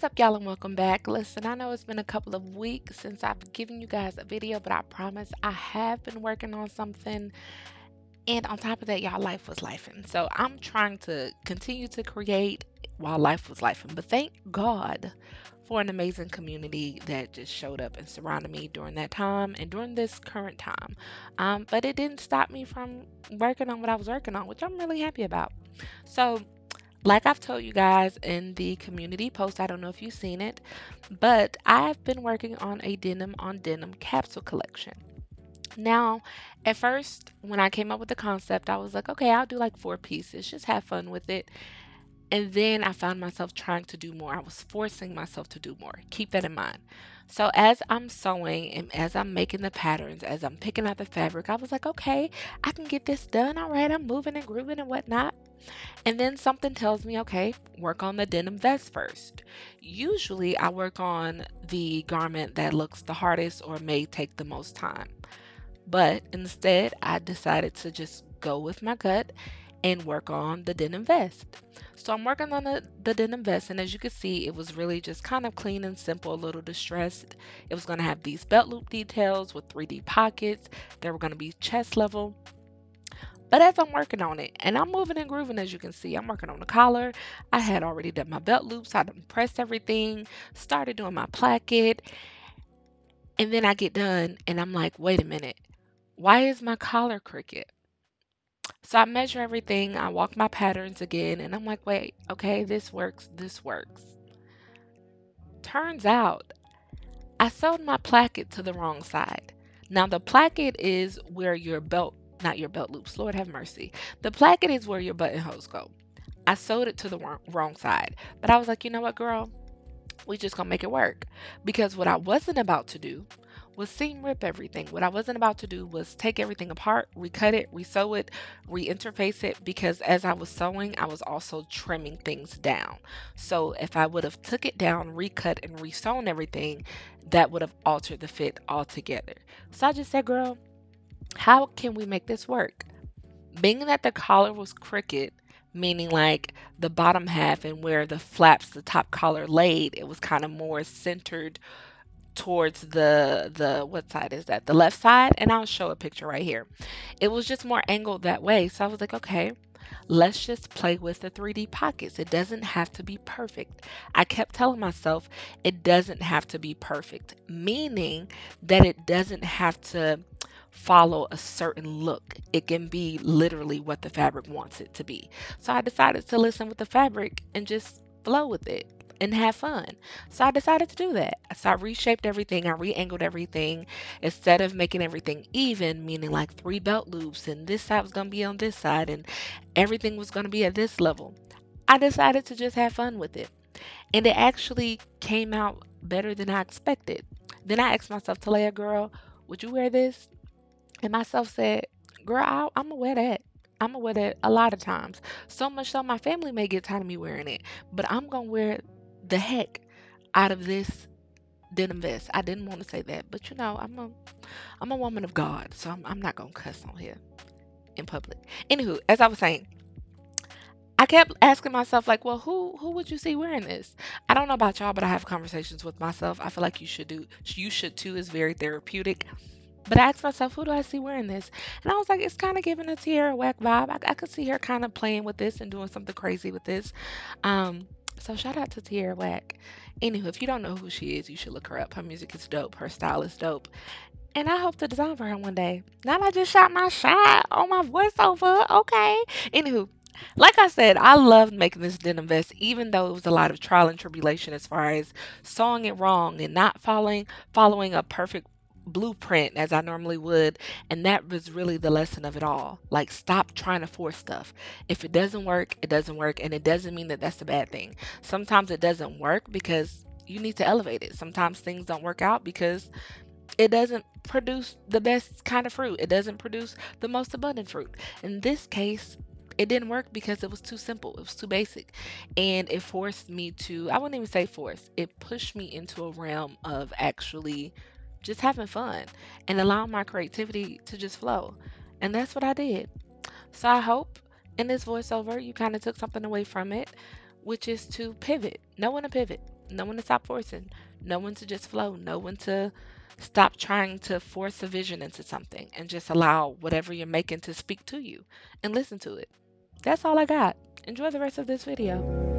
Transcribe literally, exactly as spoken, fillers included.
What's up, y'all, and welcome back. Listen, I know it's been a couple of weeks since I've given you guys a video, but I promise I have been working on something. And on top of that, y'all, life was lifing. So I'm trying to continue to create while life was lifing. But thank God for an amazing community that just showed up and surrounded me during that time and during this current time. Um, but it didn't stop me from working on what I was working on, which I'm really happy about. So like I've told you guys in the community post, I don't know if you've seen it, but I've been working on a denim on denim capsule collection. Now, at first, when I came up with the concept, I was like, okay, I'll do like four pieces, just have fun with it. And then I found myself trying to do more. I was forcing myself to do more. Keep that in mind. So as I'm sewing and as I'm making the patterns, as I'm picking out the fabric, I was like, okay, I can get this done. All right, I'm moving and grooving and whatnot. And then something tells me, okay, work on the denim vest first. Usually I work on the garment that looks the hardest or may take the most time. But instead, I decided to just go with my gut and work on the denim vest. So I'm working on the, the denim vest, and as you can see, it was really just kind of clean and simple, a little distressed. It was going to have these belt loop details with three D pockets. They were going to be chest level. But as I'm working on it, and I'm moving and grooving, as you can see, I'm working on the collar. I had already done my belt loops. I done pressed everything, started doing my placket, and then I get done, and I'm like, wait a minute, why is my collar crooked? So I measure everything, I walk my patterns again, and I'm like, wait, okay, this works, this works. Turns out, I sewed my placket to the wrong side. Now the placket is where your belt, not your belt loops, Lord have mercy. The placket is where your buttonholes go. I sewed it to the wrong, wrong side, but I was like, you know what, girl? We just gonna make it work. Because what I wasn't about to do was seam rip everything. What I wasn't about to do was take everything apart, recut it, resew it, reinterface it, because as I was sewing, I was also trimming things down. So if I would have took it down, recut and resewn everything, that would have altered the fit altogether. So I just said, girl, how can we make this work? Being that the collar was crooked, meaning like the bottom half and where the flaps, the top collar laid, it was kind of more centered towards the the what side is that, the left side, and I'll show a picture right here. It was just more angled that way. So I was like, okay, let's just play with the three D pockets. It doesn't have to be perfect. I kept telling myself it doesn't have to be perfect, meaning that it doesn't have to follow a certain look. It can be literally what the fabric wants it to be. So I decided to listen with the fabric and just flow with it and have fun. So I decided to do that. So I reshaped everything. I re-angled everything. Instead of making everything even, meaning like three belt loops and this side was going to be on this side and everything was going to be at this level, I decided to just have fun with it. And it actually came out better than I expected. Then I asked myself, Talea, girl, would you wear this? And myself said, girl, I, I'm going to wear that. I'm going to wear that a lot of times. So much so my family may get tired of me wearing it. But I'm going to wear the heck out of this denim vest. I didn't want to say that. But, you know, I'm a, I'm a woman of God. So I'm, I'm not going to cuss on here in public. Anywho, as I was saying, I kept asking myself, like, well, who who would you see wearing this? I don't know about y'all, but I have conversations with myself. I feel like you should do. You should, too. It's very therapeutic. But I asked myself, who do I see wearing this? And I was like, it's kind of giving a Tierra Whack vibe. I, I could see her kind of playing with this and doing something crazy with this. Um, so shout out to Tierra Whack. Anywho, if you don't know who she is, you should look her up. Her music is dope. Her style is dope. And I hope to design for her one day. Now I just shot my shot on my voiceover. Okay. Anywho. Like I said, I loved making this denim vest, even though it was a lot of trial and tribulation as far as sewing it wrong and not following following a perfect blueprint as I normally would. And that was really the lesson of it all. Like, stop trying to force stuff. If it doesn't work, it doesn't work. And it doesn't mean that that's a bad thing. Sometimes it doesn't work because you need to elevate it. Sometimes things don't work out because it doesn't produce the best kind of fruit. It doesn't produce the most abundant fruit. In this case, it didn't work because it was too simple. It was too basic. And it forced me to, I wouldn't even say force. It pushed me into a realm of actually just having fun and allowing my creativity to just flow. And that's what I did. So I hope in this voiceover, you kind of took something away from it, which is to pivot, knowing to pivot. no one to stop forcing, no one to just flow, no one to stop trying to force a vision into something, and just allow whatever you're making to speak to you and listen to it. That's all I got. Enjoy the rest of this video.